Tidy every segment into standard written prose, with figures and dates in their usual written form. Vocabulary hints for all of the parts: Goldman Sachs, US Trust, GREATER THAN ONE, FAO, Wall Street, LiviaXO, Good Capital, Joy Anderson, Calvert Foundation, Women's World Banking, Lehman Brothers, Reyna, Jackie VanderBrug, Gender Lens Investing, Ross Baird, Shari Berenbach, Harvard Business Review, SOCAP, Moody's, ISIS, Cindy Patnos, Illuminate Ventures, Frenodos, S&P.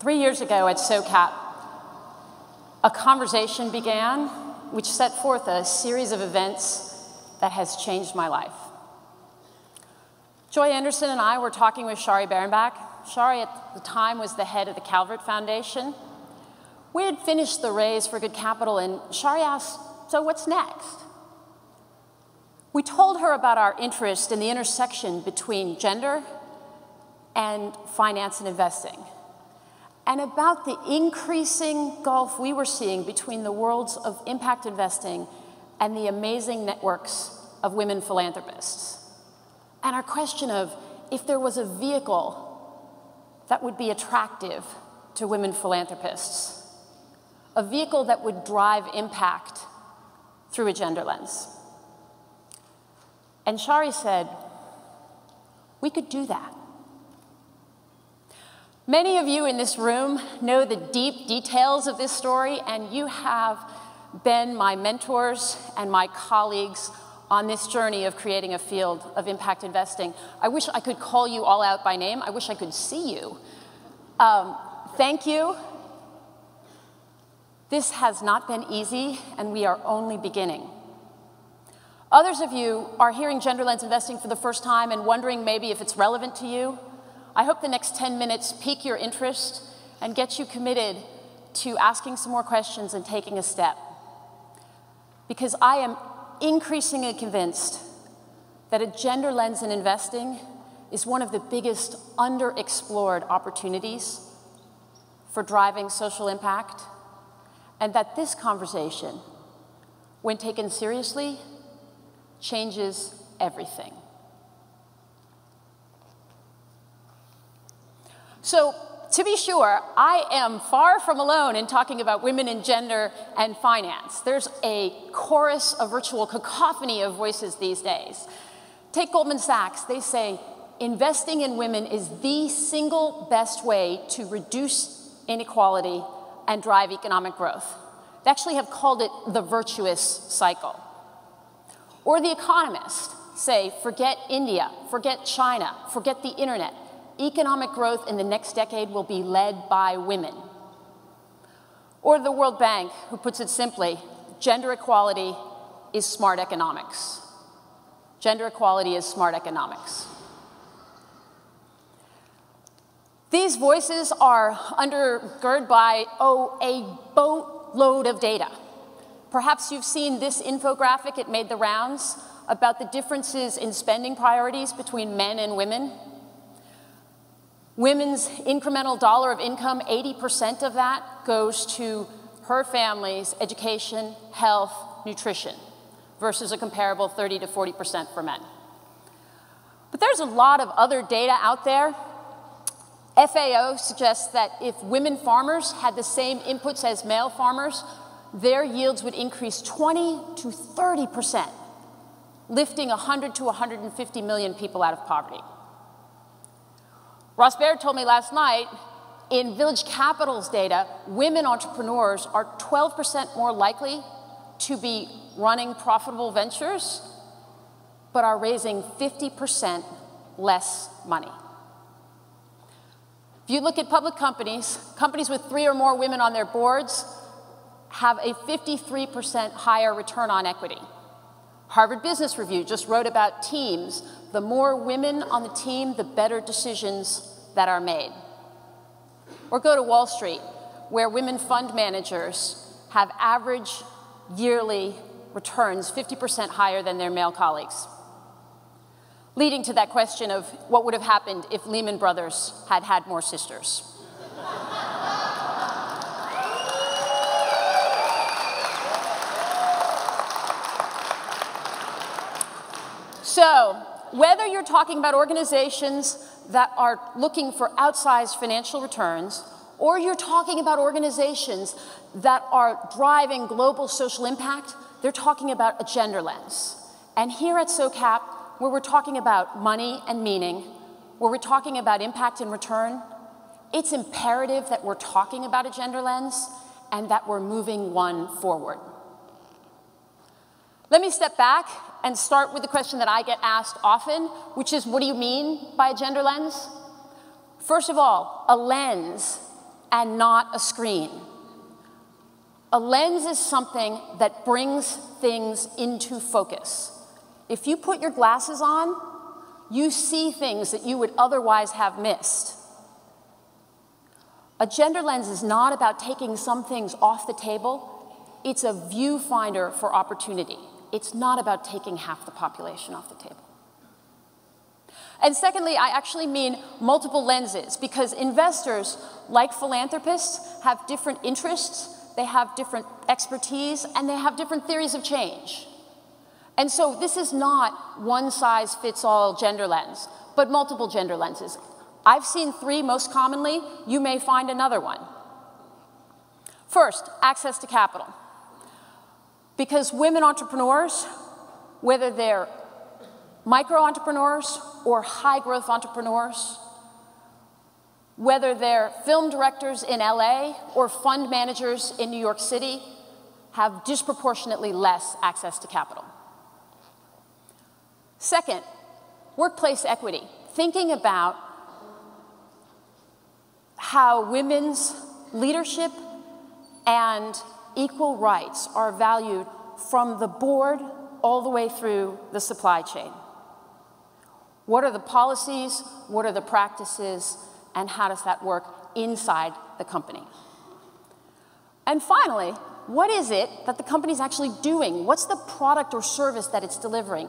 3 years ago at SOCAP, a conversation began which set forth a series of events that has changed my life. Joy Anderson and I were talking with Shari Berenbach. Shari, at the time, was the head of the Calvert Foundation. We had finished the raise for Good Capital, and Shari asked, "So what's next?" We told her about our interest in the intersection between gender and finance and investing, and about the increasing gulf we were seeing between the worlds of impact investing and the amazing networks of women philanthropists. And our question of if there was a vehicle that would be attractive to women philanthropists, a vehicle that would drive impact through a gender lens. And Shari said, we could do that. Many of you in this room know the deep details of this story, and you have been my mentors and my colleagues on this journey of creating a field of impact investing. I wish I could call you all out by name. I wish I could see you. Thank you. This has not been easy, and we are only beginning. Others of you are hearing Gender Lens Investing for the first time and wondering maybe if it's relevant to you. I hope the next 10 minutes pique your interest and get you committed to asking some more questions and taking a step. Because I am increasingly convinced that a gender lens in investing is one of the biggest underexplored opportunities for driving social impact, and that this conversation, when taken seriously, changes everything. So, to be sure, I am far from alone in talking about women and gender and finance. There's a chorus, a virtual cacophony of voices these days. Take Goldman Sachs. They say, investing in women is the single best way to reduce inequality and drive economic growth. They actually have called it the virtuous cycle. Or The Economist say, forget India, forget China, forget the internet. Economic growth in the next decade will be led by women. Or the World Bank, who puts it simply, gender equality is smart economics. Gender equality is smart economics. These voices are undergirded by, a boatload of data. Perhaps you've seen this infographic, it made the rounds, about the differences in spending priorities between men and women. Women's incremental dollar of income, 80% of that goes to her family's education, health, nutrition, versus a comparable 30 to 40% for men. But there's a lot of other data out there. FAO suggests that if women farmers had the same inputs as male farmers, their yields would increase 20 to 30%, lifting 100 to 150 million people out of poverty. Ross Baird told me last night, in Village Capital's data, women entrepreneurs are 12% more likely to be running profitable ventures, but are raising 50% less money. If you look at public companies, companies with 3 or more women on their boards have a 53% higher return on equity. Harvard Business Review just wrote about teams. The more women on the team, the better decisions that are made. Or go to Wall Street, where women fund managers have average yearly returns 50% higher than their male colleagues. Leading to that question of what would have happened if Lehman Brothers had had more sisters. So, whether you're talking about organizations that are looking for outsized financial returns, or you're talking about organizations that are driving global social impact, they're talking about a gender lens. And here at SOCAP, where we're talking about money and meaning, where we're talking about impact and return, it's imperative that we're talking about a gender lens and that we're moving one forward. Let me step back and start with the question that I get asked often, which is, what do you mean by a gender lens? First of all, a lens and not a screen. A lens is something that brings things into focus. If you put your glasses on, you see things that you would otherwise have missed. A gender lens is not about taking some things off the table. It's a viewfinder for opportunity. It's not about taking half the population off the table. And secondly, I actually mean multiple lenses, because investors, like philanthropists, have different interests, they have different expertise, and they have different theories of change. And so this is not one-size-fits-all gender lens, but multiple gender lenses. I've seen three most commonly. You may find another one. First, access to capital. Because women entrepreneurs, whether they're micro-entrepreneurs or high-growth entrepreneurs, whether they're film directors in LA or fund managers in New York City, have disproportionately less access to capital. Second, workplace equity. Thinking about how women's leadership and equal rights are valued from the board all the way through the supply chain. What are the policies? What are the practices? And how does that work inside the company? And finally, what is it that the company's actually doing? What's the product or service that it's delivering?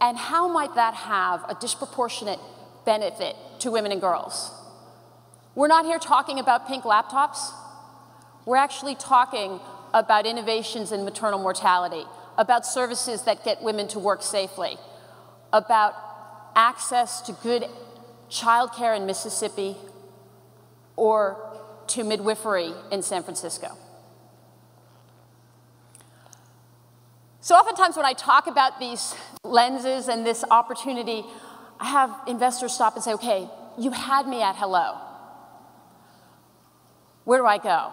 And how might that have a disproportionate benefit to women and girls? We're not here talking about pink laptops. We're actually talking about innovations in maternal mortality, about services that get women to work safely, about access to good childcare in Mississippi or to midwifery in San Francisco. So oftentimes when I talk about these lenses and this opportunity, I have investors stop and say, okay, you had me at hello. Where do I go?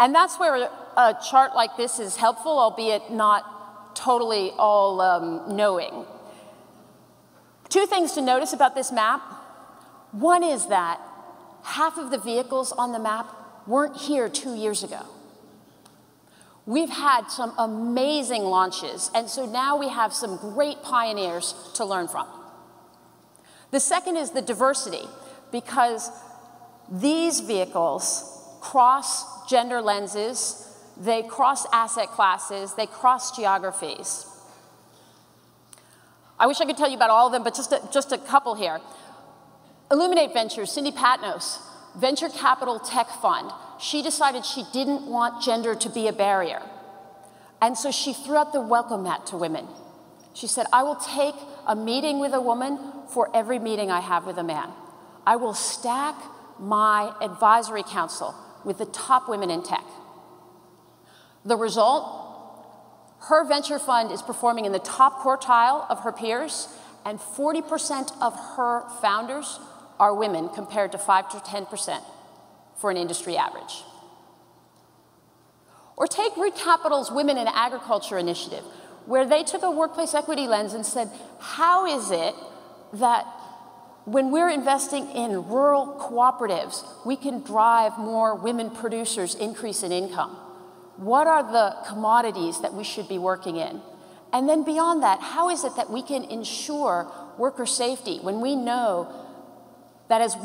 And that's where a chart like this is helpful, albeit not totally all knowing. Two things to notice about this map. One is that half of the vehicles on the map weren't here 2 years ago. We've had some amazing launches, and so now we have some great pioneers to learn from. The second is the diversity, because these vehicles cross gender lenses, they cross asset classes, they cross geographies. I wish I could tell you about all of them, but just a couple here. Illuminate Ventures, Cindy Patnos, venture capital tech fund. She decided she didn't want gender to be a barrier. And so she threw out the welcome mat to women. She said, I will take a meeting with a woman for every meeting I have with a man. I will stack my advisory council with the top women in tech. The result? Her venture fund is performing in the top quartile of her peers, and 40% of her founders are women compared to 5 to 10% for an industry average. Or take Root Capital's Women in Agriculture initiative, where they took a workplace equity lens and said, how is it that when we're investing in rural cooperatives, we can drive more women producers' increase in income? What are the commodities that we should be working in? And then beyond that, how is it that we can ensure worker safety when we know that as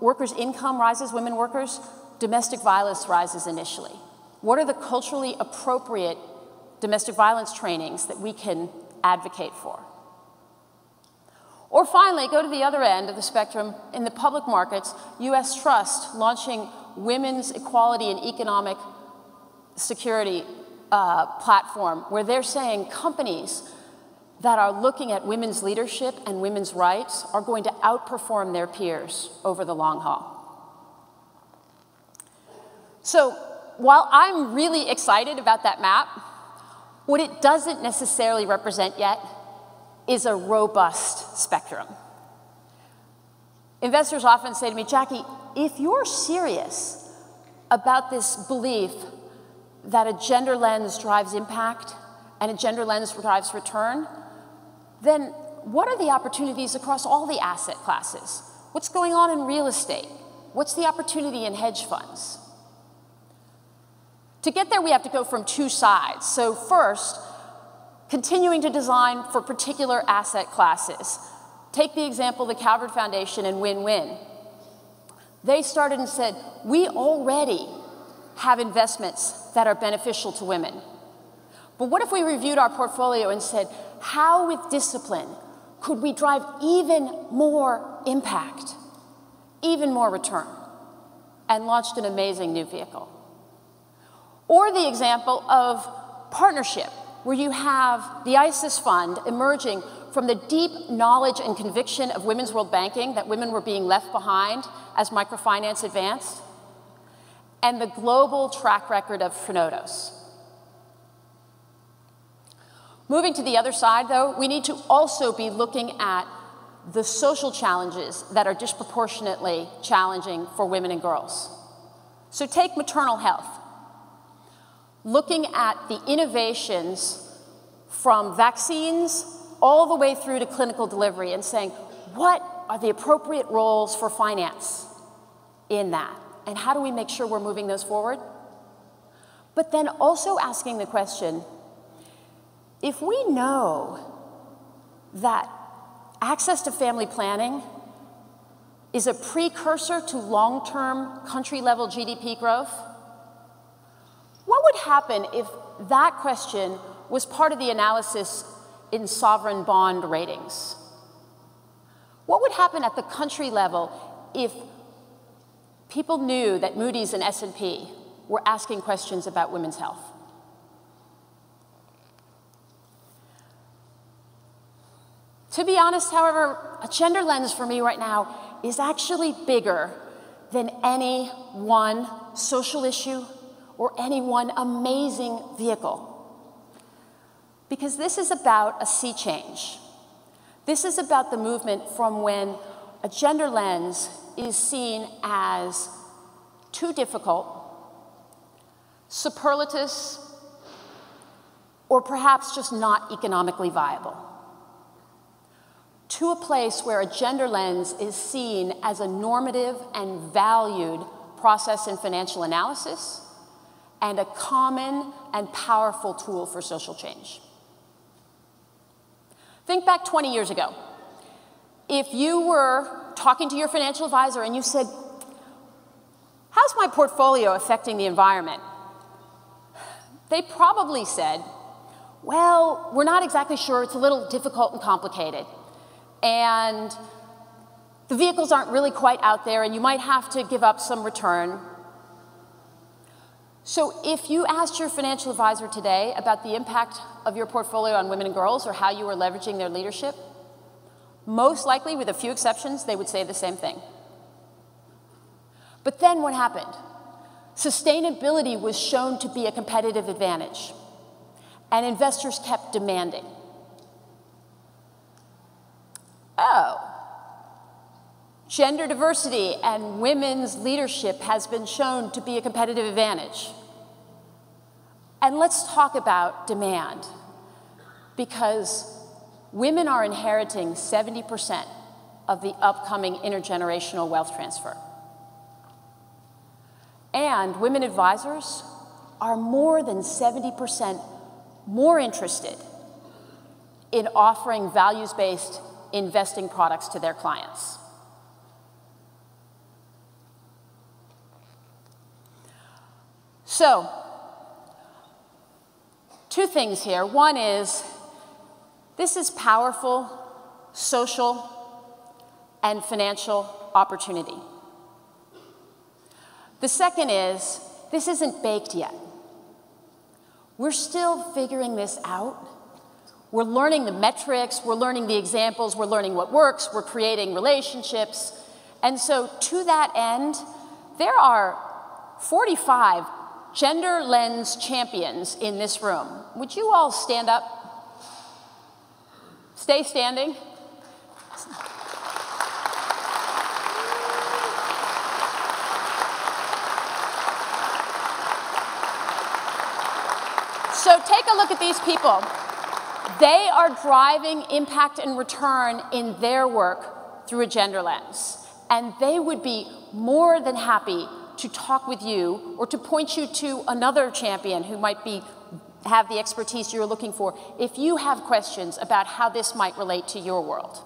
workers' income rises, women workers, domestic violence rises initially? What are the culturally appropriate domestic violence trainings that we can advocate for? Or finally, go to the other end of the spectrum in the public markets, U.S. Trust launching women's equality and economic security platform, where they're saying companies that are looking at women's leadership and women's rights are going to outperform their peers over the long haul. So while I'm really excited about that map, what it doesn't necessarily represent yet is a robust spectrum. Investors often say to me, Jackie, if you're serious about this belief that a gender lens drives impact and a gender lens drives return, then what are the opportunities across all the asset classes? What's going on in real estate? What's the opportunity in hedge funds? To get there, we have to go from two sides. So first, continuing to design for particular asset classes. Take the example of the Calvert Foundation and Win-Win. They started and said, we already have investments that are beneficial to women. But what if we reviewed our portfolio and said, how with discipline could we drive even more impact, even more return, and launched an amazing new vehicle? Or the example of partnership, where you have the ISIS fund emerging from the deep knowledge and conviction of Women's World Banking that women were being left behind as microfinance advanced, and the global track record of Frenodos. Moving to the other side, though, we need to also be looking at the social challenges that are disproportionately challenging for women and girls. So take maternal health. Looking at the innovations from vaccines all the way through to clinical delivery and saying, what are the appropriate roles for finance in that? And how do we make sure we're moving those forward? But then also asking the question, if we know that access to family planning is a precursor to long-term country-level GDP growth, what would happen if that question was part of the analysis in sovereign bond ratings? What would happen at the country level if people knew that Moody's and S&P were asking questions about women's health? To be honest, however, a gender lens for me right now is actually bigger than any one social issue or any one amazing vehicle. Because this is about a sea change. This is about the movement from when a gender lens is seen as too difficult, superfluous, or perhaps just not economically viable, to a place where a gender lens is seen as a normative and valued process in financial analysis and a common and powerful tool for social change. Think back 20 years ago. If you were talking to your financial advisor and you said, how's my portfolio affecting the environment? They probably said, well, we're not exactly sure. It's a little difficult and complicated. And the vehicles aren't really quite out there, and you might have to give up some return. So if you asked your financial advisor today about the impact of your portfolio on women and girls or how you were leveraging their leadership, most likely, with a few exceptions, they would say the same thing. But then what happened? Sustainability was shown to be a competitive advantage, and investors kept demanding. Oh, gender diversity and women's leadership has been shown to be a competitive advantage. And let's talk about demand, because women are inheriting 70% of the upcoming intergenerational wealth transfer. And women advisors are more than 70% more interested in offering values-based investing products to their clients. So, two things here. One is, this is powerful social and financial opportunity. The second is, this isn't baked yet. We're still figuring this out. We're learning the metrics, we're learning the examples, we're learning what works, we're creating relationships. And so to that end, there are 45 gender lens champions in this room. Would you all stand up? Stay standing. So take a look at these people. They are driving impact and return in their work through a gender lens. and they would be more than happy to talk with you or to point you to another champion who might have the expertise you're looking for if you have questions about how this might relate to your world.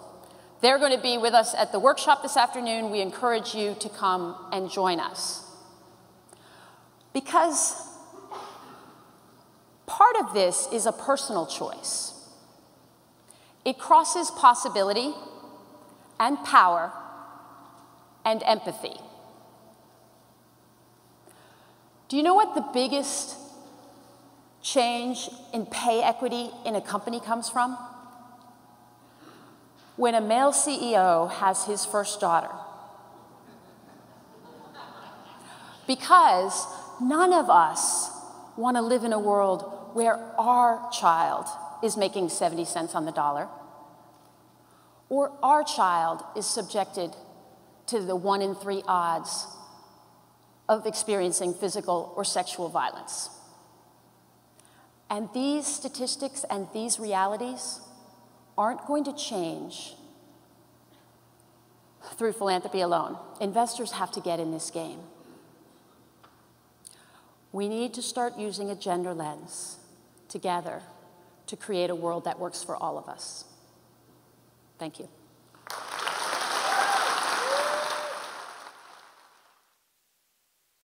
They're going to be with us at the workshop this afternoon. We encourage you to come and join us. Because part of this is a personal choice. It crosses possibility and power and empathy. Do you know what the biggest change in pay equity in a company comes from? When a male CEO has his first daughter. Because none of us want to live in a world where our child is making 70 cents on the dollar, or our child is subjected to the 1 in 3 odds of experiencing physical or sexual violence. And these statistics and these realities aren't going to change through philanthropy alone. Investors have to get in this game. We need to start using a gender lens together to create a world that works for all of us. Thank you.